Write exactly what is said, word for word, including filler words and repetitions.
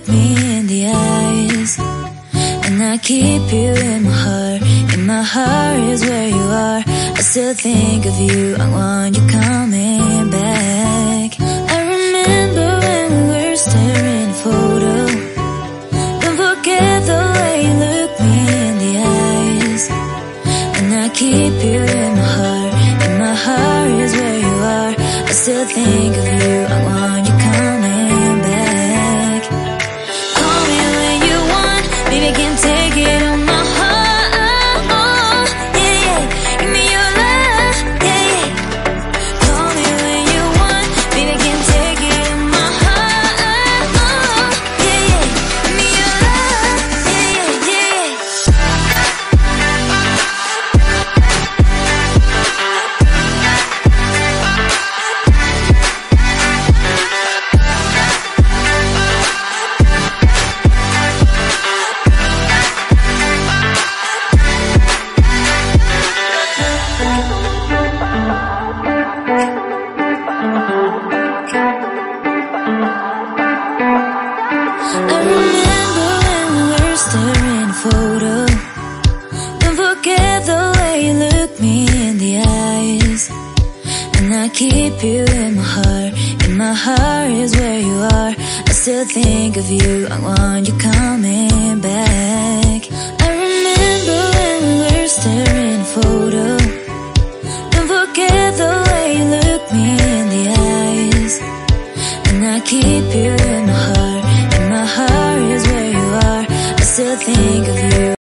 look me in the eyes, and I keep you in my heart. In my heart is where you are. I still think of you, I want you coming back. I remember when we were staring at a photo. Don't forget the way you look me in the eyes, and I keep you in my heart. In my heart is where you are. I still think of you, I want you coming back. Call me when you want, maybe I can take it on my heart. Oh, oh, yeah, yeah, give me your love, yeah, yeah. Call me when you want, maybe I can take it on my heart. Oh, oh, yeah, yeah, give me your love, yeah, yeah, yeah. I remember when we were staring at a photo. Don't forget the way you look me in the eyes, and I keep you in my heart. In my heart is where you are. I still think of you, I want you coming back. I remember when we were staring at a photo. Don't forget the way you look me in the eyes, and I keep you in my heart. My heart is where you are. I still think of you.